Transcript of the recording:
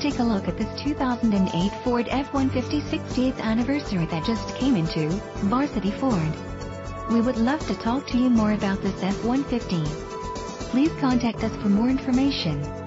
Take a look at this 2008 Ford F-150 68th anniversary that just came into Varsity Ford. We would love to talk to you more about this F-150. Please contact us for more information.